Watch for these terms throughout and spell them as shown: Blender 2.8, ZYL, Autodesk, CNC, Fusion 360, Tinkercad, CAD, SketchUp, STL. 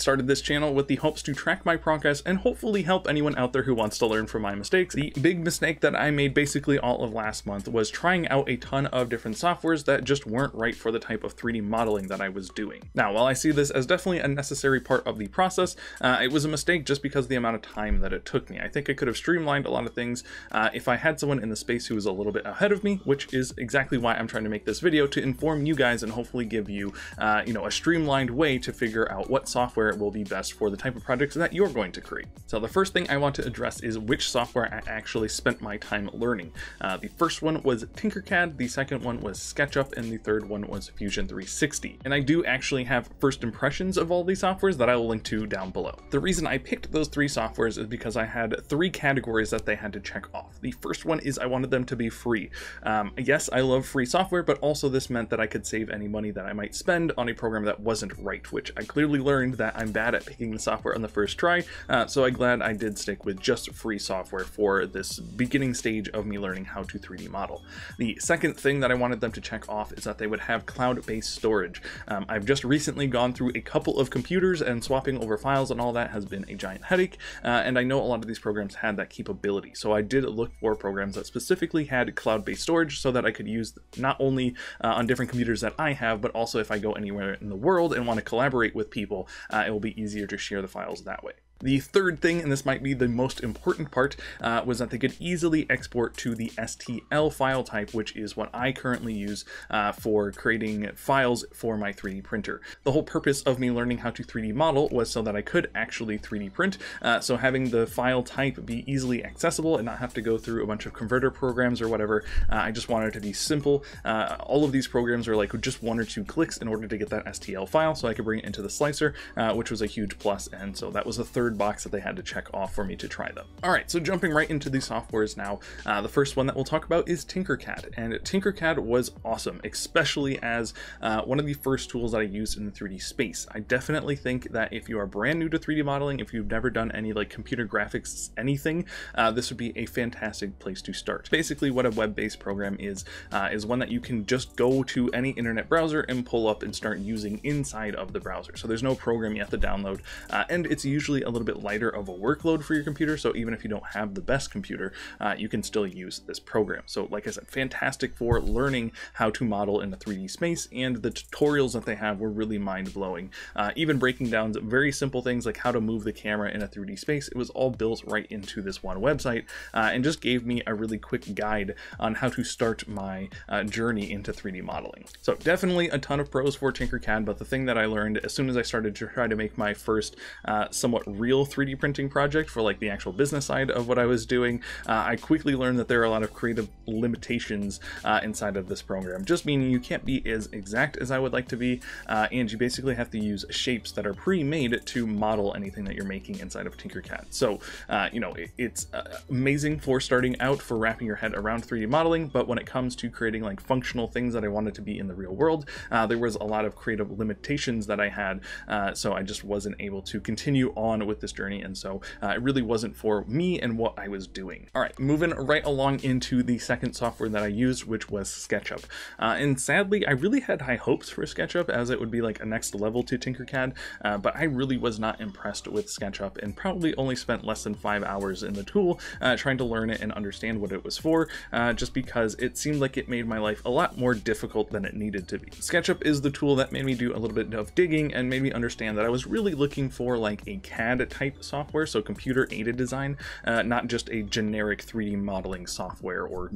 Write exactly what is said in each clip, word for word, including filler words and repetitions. started this channel with the hopes to track my progress and hopefully help anyone out there who wants to learn from my mistakes. The big mistake that I made basically all of last month was trying out a ton of different softwares that just weren't right for the type of three D modeling that I was doing. Now, while I see this as definitely a necessary part of the process, uh, it was a mistake just because of the amount of time that it took me. I think I could have streamlined a lot of things uh, if I had someone in the space who was a little bit ahead of me, which is exactly why I'm trying to make this video, to inform you guys and hopefully give you, uh, you know, a streamlined way to figure out what software will be best for the type of projects that you're going to create. So the first thing I want to address is which software I actually spent my time learning. Uh, the first one was Tinkercad, the second one was SketchUp, and the third one was Fusion three sixty. And I do actually have first impressions of all these softwares that I will link to down below. The reason I picked those three softwares is because I had three categories that they had to check off. The first one is I wanted them to be free. Um, yes, I love free software, but also this meant that I could save any money that I might spend on a program that wasn't right, which I clearly learned that I'm bad at picking the software on the first try, uh, so I'm glad I did stick with just free software for this beginning stage of me learning how to three D model. The second thing that I wanted them to check off is that they would have cloud-based storage. Um, I've just recently gone through a couple of computers, and swapping over files and all that has been a giant headache, uh, and I know a lot of these programs had that capability, so I did look for programs that specifically had cloud-based storage so that I could use not only uh, on different computers that I have, but also if I go anywhere in the world and want to collaborate with people, uh, it will be easier to share the files that way. The third thing, and this might be the most important part, uh, was that they could easily export to the S T L file type, which is what I currently use uh, for creating files for my three D printer. The whole purpose of me learning how to three D model was so that I could actually three D print, uh, so having the file type be easily accessible and not have to go through a bunch of converter programs or whatever, uh, I just wanted it to be simple. Uh, all of these programs are like just one or two clicks in order to get that S T L file, so I could bring it into the slicer, uh, which was a huge plus, and so that was the third box that they had to check off for me to try them. All right, so jumping right into the softwares now, uh, the first one that we'll talk about is Tinkercad, and Tinkercad was awesome, especially as uh, one of the first tools that I used in the three D space. I definitely think that if you are brand new to three D modeling, if you've never done any like computer graphics, anything, uh, this would be a fantastic place to start. Basically what a web-based program is, uh, is one that you can just go to any internet browser and pull up and start using inside of the browser. So there's no program you have to download, uh, and it's usually a little bit lighter of a workload for your computer, so even if you don't have the best computer, uh, you can still use this program. So like I said, fantastic for learning how to model in the three D space, and the tutorials that they have were really mind-blowing. Uh, even breaking down very simple things like how to move the camera in a three D space, it was all built right into this one website, uh, and just gave me a really quick guide on how to start my uh, journey into three D modeling. So definitely a ton of pros for Tinkercad, but the thing that I learned as soon as I started to try to make my first uh, somewhat real real three D printing project for like the actual business side of what I was doing, uh, I quickly learned that there are a lot of creative limitations uh, inside of this program, just meaning you can't be as exact as I would like to be, uh, and you basically have to use shapes that are pre-made to model anything that you're making inside of Tinkercad. So uh, you know, it, it's uh, amazing for starting out, for wrapping your head around three D modeling, but when it comes to creating like functional things that I wanted to be in the real world, uh, there was a lot of creative limitations that I had, uh, so I just wasn't able to continue on with this journey, and so uh, it really wasn't for me and what I was doing. All right, moving right along into the second software that I used, which was SketchUp, uh, and sadly I really had high hopes for SketchUp as it would be like a next level to Tinkercad, uh, but I really was not impressed with SketchUp and probably only spent less than five hours in the tool uh, trying to learn it and understand what it was for, uh, just because it seemed like it made my life a lot more difficult than it needed to be. SketchUp is the tool that made me do a little bit of digging and made me understand that I was really looking for like a C A D type software, so computer aided design, uh, not just a generic three D modeling software or,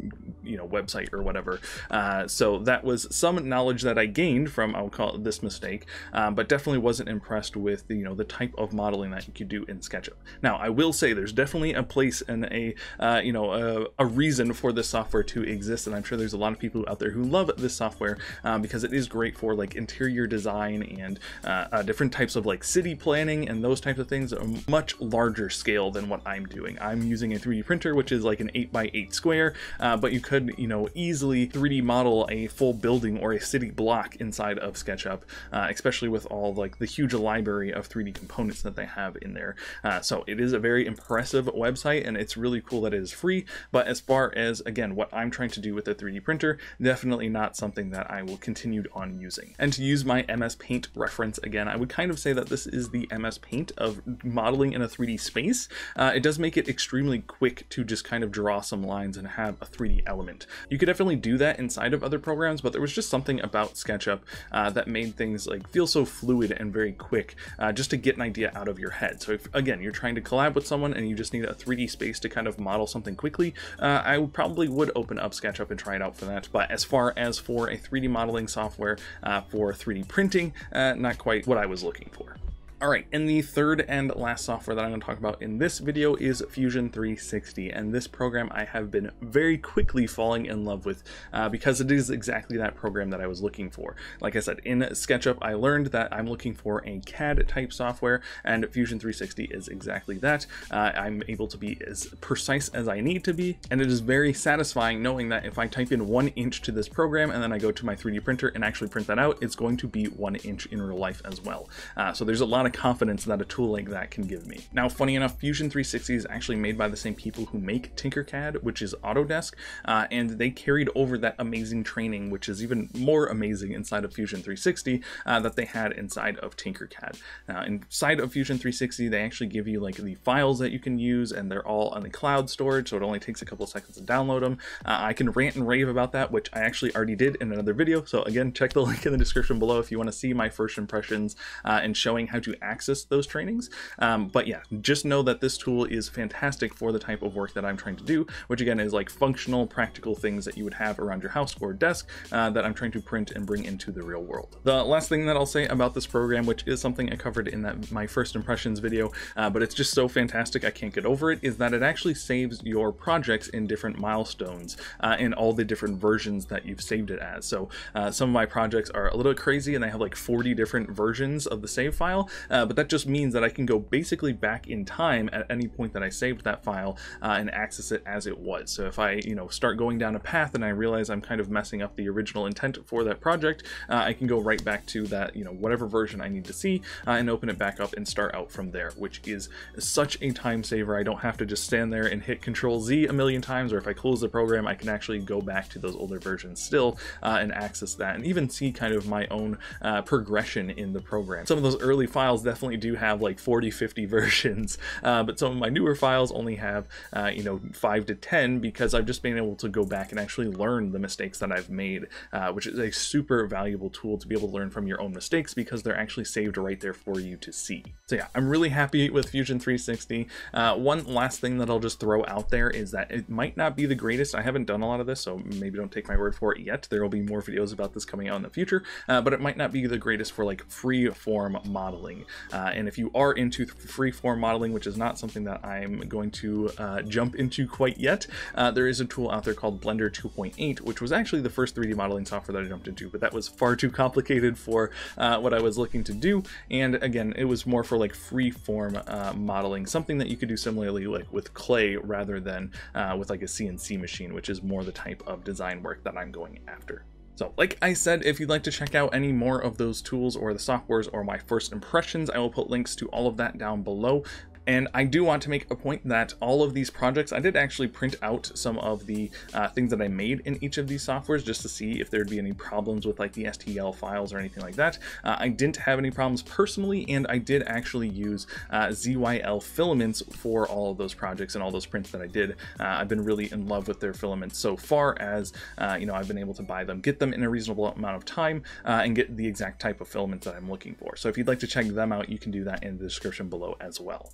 you know, website or whatever. Uh, so that was some knowledge that I gained from, I'll call it this mistake, um, but definitely wasn't impressed with, you know, the type of modeling that you could do in SketchUp. Now, I will say there's definitely a place and a, uh, you know, a, a reason for this software to exist, and I'm sure there's a lot of people out there who love this software uh, because it is great for like interior design and uh, uh, different types of like city planning and those types of things. a much larger scale than what I'm doing. I'm using a three D printer, which is like an eight by eight square, uh, but you could, you know, easily three D model a full building or a city block inside of SketchUp, uh, especially with all like the huge library of three D components that they have in there. Uh, so it is a very impressive website, and it's really cool that it is free. But as far as, again, what I'm trying to do with a three D printer, definitely not something that I will continue on using. And to use my M S Paint reference again, I would kind of say that this is the M S Paint of modeling in a three D space. Uh, it does make it extremely quick to just kind of draw some lines and have a three D element. You could definitely do that inside of other programs, but there was just something about SketchUp uh, that made things like feel so fluid and very quick, uh, just to get an idea out of your head. So if, again, you're trying to collab with someone and you just need a three D space to kind of model something quickly, uh, I would probably would open up SketchUp and try it out for that. But as far as for a three D modeling software uh, for three D printing, uh, not quite what I was looking for. All right, and the third and last software that I'm gonna talk about in this video is Fusion three sixty. And this program I have been very quickly falling in love with uh, because it is exactly that program that I was looking for. Like I said, in SketchUp, I learned that I'm looking for a C A D type software, and Fusion three sixty is exactly that. Uh, I'm able to be as precise as I need to be. And it is very satisfying knowing that if I type in one inch to this program and then I go to my three D printer and actually print that out, it's going to be one inch in real life as well. Uh, so there's a lot of confidence that a tool like that can give me. Now, funny enough, Fusion three sixty is actually made by the same people who make Tinkercad, which is Autodesk, uh, and they carried over that amazing training, which is even more amazing inside of Fusion three sixty uh, that they had inside of Tinkercad. Now, inside of Fusion three sixty, they actually give you like the files that you can use, and they're all on the cloud storage, so it only takes a couple seconds to download them. Uh, I can rant and rave about that, which I actually already did in another video. So again, check the link in the description below if you want to see my first impressions uh, and showing how to access those trainings. Um, but yeah, just know that this tool is fantastic for the type of work that I'm trying to do, which again is like functional, practical things that you would have around your house or desk uh, that I'm trying to print and bring into the real world. The last thing that I'll say about this program, which is something I covered in that my first impressions video, uh, but it's just so fantastic I can't get over it, is that it actually saves your projects in different milestones uh, in all the different versions that you've saved it as. So uh, some of my projects are a little crazy and they have like forty different versions of the save file. Uh, but that just means that I can go basically back in time at any point that I saved that file uh, and access it as it was. So if I, you know, start going down a path and I realize I'm kind of messing up the original intent for that project, uh, I can go right back to that, you know, whatever version I need to see uh, and open it back up and start out from there, which is such a time saver. I don't have to just stand there and hit Control Z a million times, or if I close the program, I can actually go back to those older versions still uh, and access that and even see kind of my own uh, progression in the program. Some of those early files definitely do have like forty, fifty versions, uh, but some of my newer files only have, uh, you know, five to ten, because I've just been able to go back and actually learn the mistakes that I've made, uh, which is a super valuable tool to be able to learn from your own mistakes, because they're actually saved right there for you to see. So yeah, I'm really happy with Fusion three sixty. Uh, one last thing that I'll just throw out there is that it might not be the greatest. I haven't done a lot of this, so maybe don't take my word for it yet. There will be more videos about this coming out in the future, uh, but it might not be the greatest for like free form modeling. Uh, and if you are into freeform modeling, which is not something that I'm going to uh, jump into quite yet, uh, there is a tool out there called Blender two point eight, which was actually the first three D modeling software that I jumped into, but that was far too complicated for uh, what I was looking to do. And again, it was more for like freeform uh, modeling, something that you could do similarly like with clay rather than uh, with like a C N C machine, which is more the type of design work that I'm going after. So like I said, if you'd like to check out any more of those tools or the softwares or my first impressions, I will put links to all of that down below. And I do want to make a point that all of these projects, I did actually print out some of the uh, things that I made in each of these softwares just to see if there'd be any problems with like the S T L files or anything like that. Uh, I didn't have any problems personally, and I did actually use uh, Z Y L filaments for all of those projects and all those prints that I did. Uh, I've been really in love with their filaments so far, as uh, you know, I've been able to buy them, get them in a reasonable amount of time uh, and get the exact type of filaments that I'm looking for. So if you'd like to check them out, you can do that in the description below as well.